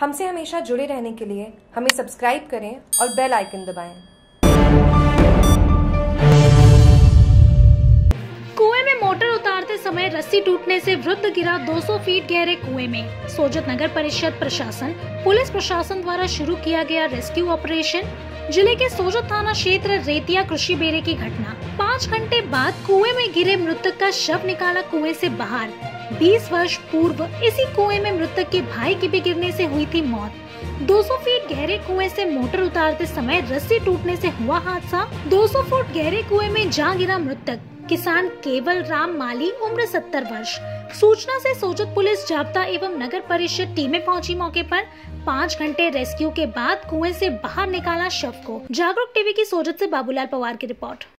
हमसे हमेशा जुड़े रहने के लिए हमें सब्सक्राइब करें और बेल आइकन दबाएं। कुएं में मोटर उतारते समय रस्सी टूटने से वृद्ध गिरा 200 फीट गहरे कुएं में। सोजत नगर परिषद प्रशासन पुलिस प्रशासन द्वारा शुरू किया गया रेस्क्यू ऑपरेशन। जिले के सोजत थाना क्षेत्र रेतिया कृषि बेड़े की घटना। 5 घंटे बाद कुएं में गिरे मृतक का शव निकाला कुएं से बाहर। 20 वर्ष पूर्व इसी कुएं में मृतक के भाई की भी गिरने से हुई थी मौत। 200 फीट गहरे कुएं से मोटर उतारते समय रस्सी टूटने से हुआ हादसा। 200 फुट गहरे कुएं में जा गिरा मृतक किसान केवल राम माली उम्र 70 वर्ष। सूचना से सोजत पुलिस जाब्ता एवं नगर परिषद टीमें पहुंची मौके पर। 5 घंटे रेस्क्यू के बाद कुएं से बाहर निकाला शव को। जागरूक टीवी की सोजत से बाबूलाल पवार की रिपोर्ट।